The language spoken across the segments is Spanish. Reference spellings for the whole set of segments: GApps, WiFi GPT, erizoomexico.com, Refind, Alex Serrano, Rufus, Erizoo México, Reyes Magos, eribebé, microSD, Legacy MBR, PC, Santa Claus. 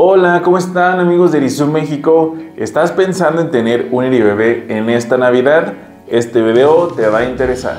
Hola, ¿cómo están amigos de Erizoo México? ¿Estás pensando en tener un eribebé en esta Navidad? Este video te va a interesar.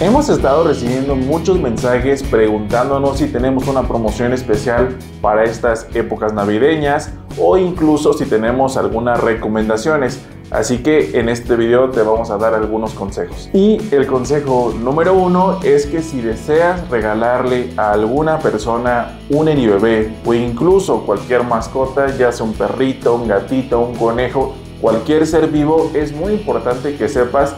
Hemos estado recibiendo muchos mensajes preguntándonos si tenemos una promoción especial para estas épocas navideñas o incluso si tenemos algunas recomendaciones. Así que en este video te vamos a dar algunos consejos. Y el consejo número uno es que si deseas regalarle a alguna persona un eribebé o incluso cualquier mascota, ya sea un perrito, un gatito, un conejo, cualquier ser vivo, es muy importante que sepas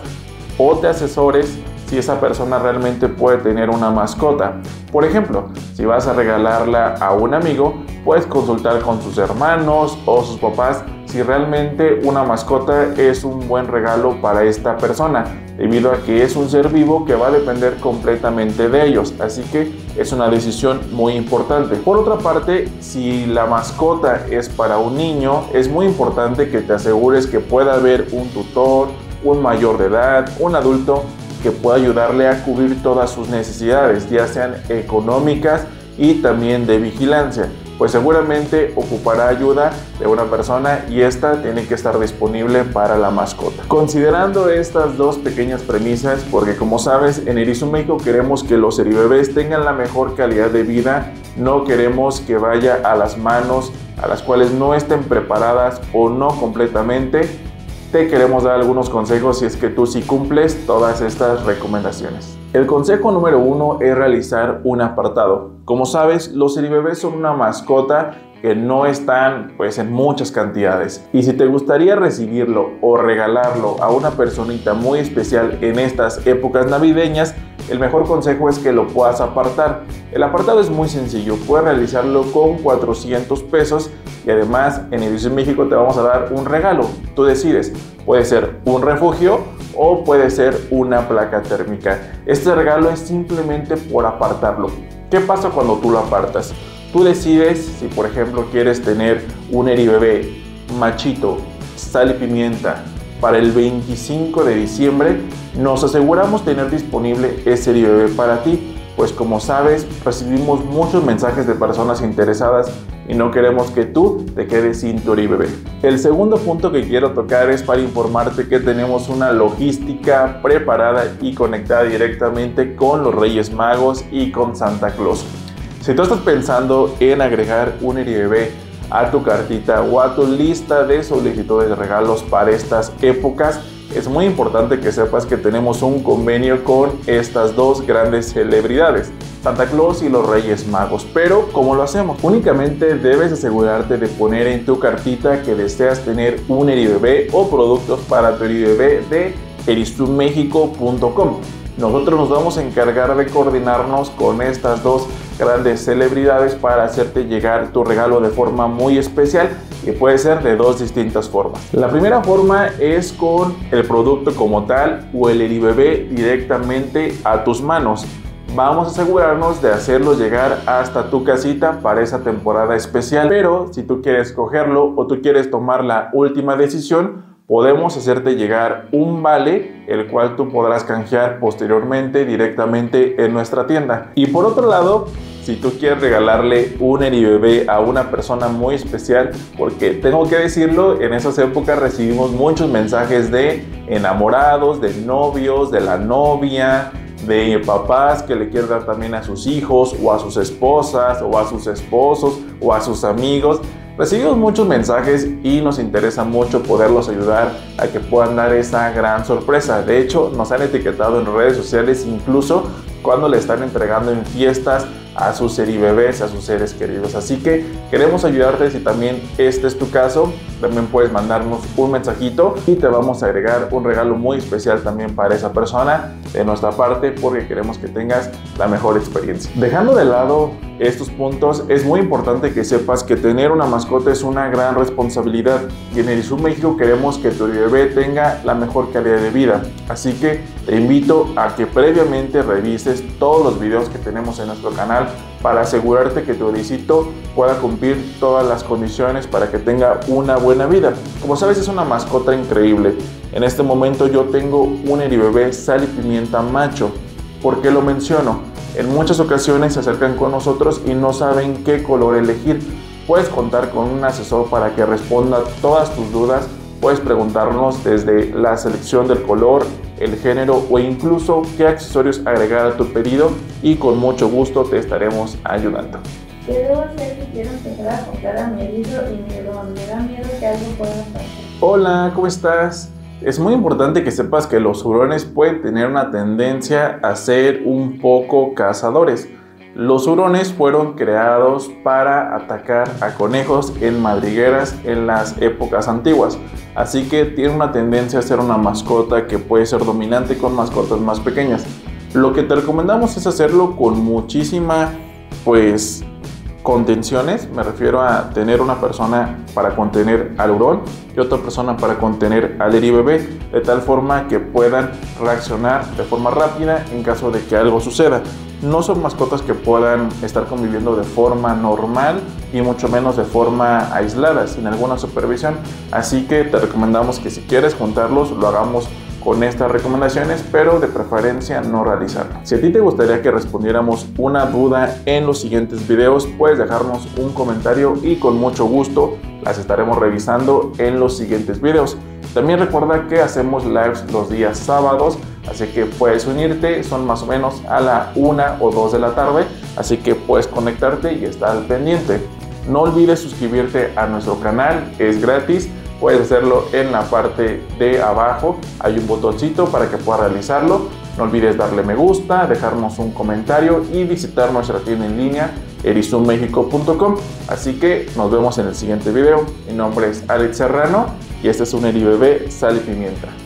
o te asesores si esa persona realmente puede tener una mascota. Por ejemplo, si vas a regalarla a un amigo, puedes consultar con sus hermanos o sus papás si realmente una mascota es un buen regalo para esta persona, debido a que es un ser vivo que va a depender completamente de ellos, así que es una decisión muy importante. Por otra parte, si la mascota es para un niño, es muy importante que te asegures que pueda haber un tutor, un mayor de edad, un adulto que pueda ayudarle a cubrir todas sus necesidades, ya sean económicas y también de vigilancia, pues seguramente ocupará ayuda de una persona y esta tiene que estar disponible para la mascota. Considerando estas dos pequeñas premisas, porque como sabes en Erizoo México queremos que los eribebés tengan la mejor calidad de vida, no queremos que vaya a las manos a las cuales no estén preparadas o no completamente, te queremos dar algunos consejos si es que tú sí cumples todas estas recomendaciones. El consejo número uno es realizar un apartado. Como sabes, los eribebés son una mascota que no están pues en muchas cantidades. Y si te gustaría recibirlo o regalarlo a una personita muy especial en estas épocas navideñas, el mejor consejo es que lo puedas apartar. El apartado es muy sencillo, puedes realizarlo con 400 pesos y además en Erizoo México te vamos a dar un regalo. Tú decides, puede ser un refugio o puede ser una placa térmica. Este regalo es simplemente por apartarlo. ¿Qué pasa cuando tú lo apartas? Tú decides si por ejemplo quieres tener un eribebé machito, sal y pimienta. Para el 25 de diciembre nos aseguramos tener disponible ese eribebé para ti, pues como sabes recibimos muchos mensajes de personas interesadas y no queremos que tú te quedes sin tu eribebé. El segundo punto que quiero tocar es para informarte que tenemos una logística preparada y conectada directamente con los Reyes Magos y con Santa Claus. Si tú estás pensando en agregar un eribebé a tu cartita o a tu lista de solicitudes de regalos para estas épocas, es muy importante que sepas que tenemos un convenio con estas dos grandes celebridades, Santa Claus y los Reyes Magos. Pero ¿cómo lo hacemos? Únicamente debes asegurarte de poner en tu cartita que deseas tener un eribebé o productos para tu eribebé de erizoomexico.com. Nosotros nos vamos a encargar de coordinarnos con estas dos grandes celebridades para hacerte llegar tu regalo de forma muy especial y puede ser de dos distintas formas. La primera forma es con el producto como tal o el eribebé directamente a tus manos. Vamos a asegurarnos de hacerlo llegar hasta tu casita para esa temporada especial, pero si tú quieres cogerlo o tú quieres tomar la última decisión, podemos hacerte llegar un vale, el cual tú podrás canjear posteriormente directamente en nuestra tienda. Y por otro lado, si tú quieres regalarle un eribebé a una persona muy especial, porque tengo que decirlo, en esas épocas recibimos muchos mensajes de enamorados, de novios, de la novia, de papás que le quieren dar también a sus hijos o a sus esposas o a sus esposos o a sus amigos. Recibimos muchos mensajes y nos interesa mucho poderlos ayudar a que puedan dar esa gran sorpresa. De hecho, nos han etiquetado en redes sociales incluso cuando le están entregando en fiestas a sus eribebés, a sus seres queridos. Así que queremos ayudarte si también este es tu caso. También puedes mandarnos un mensajito y te vamos a agregar un regalo muy especial también para esa persona de nuestra parte, porque queremos que tengas la mejor experiencia. Dejando de lado estos puntos, es muy importante que sepas que tener una mascota es una gran responsabilidad y en Erizoo México queremos que tu eribebé tenga la mejor calidad de vida. Así que te invito a que previamente revises todos los videos que tenemos en nuestro canal para asegurarte que tu ericito pueda cumplir todas las condiciones para que tenga una buena vida. Como sabes, es una mascota increíble. En este momento yo tengo un eribebé sal y pimienta macho. ¿Por qué lo menciono? En muchas ocasiones se acercan con nosotros y no saben qué color elegir. Puedes contar con un asesor para que responda todas tus dudas. Puedes preguntarnos desde la selección del color, el género o incluso qué accesorios agregar a tu pedido, y con mucho gusto te estaremos ayudando. ¿Qué debo hacer si quiero empezar a comprar a mi Erizoo y me da miedo que algo pueda pasar? Hola, ¿cómo estás? Es muy importante que sepas que los hurones pueden tener una tendencia a ser un poco cazadores. Los hurones fueron creados para atacar a conejos en madrigueras en las épocas antiguas, así que tiene una tendencia a ser una mascota que puede ser dominante con mascotas más pequeñas. Lo que te recomendamos es hacerlo con muchísima, contenciones. Me refiero a tener una persona para contener al hurón y otra persona para contener al eribebé, de tal forma que puedan reaccionar de forma rápida en caso de que algo suceda. No son mascotas que puedan estar conviviendo de forma normal y mucho menos de forma aislada, sin alguna supervisión. Así que te recomendamos que si quieres juntarlos, lo hagamos con estas recomendaciones, pero de preferencia no realizarlo. Si a ti te gustaría que respondiéramos una duda en los siguientes videos, puedes dejarnos un comentario y con mucho gusto las estaremos revisando en los siguientes videos. También recuerda que hacemos lives los días sábados, así que puedes unirte, son más o menos a la 1 o 2 de la tarde, así que puedes conectarte y estar al pendiente. No olvides suscribirte a nuestro canal, es gratis, puedes hacerlo en la parte de abajo, hay un botoncito para que puedas realizarlo. No olvides darle me gusta, dejarnos un comentario y visitar nuestra tienda en línea erizoomexico.com. Así que nos vemos en el siguiente video. Mi nombre es Alex Serrano y este es un Eribebé Sal y Pimienta.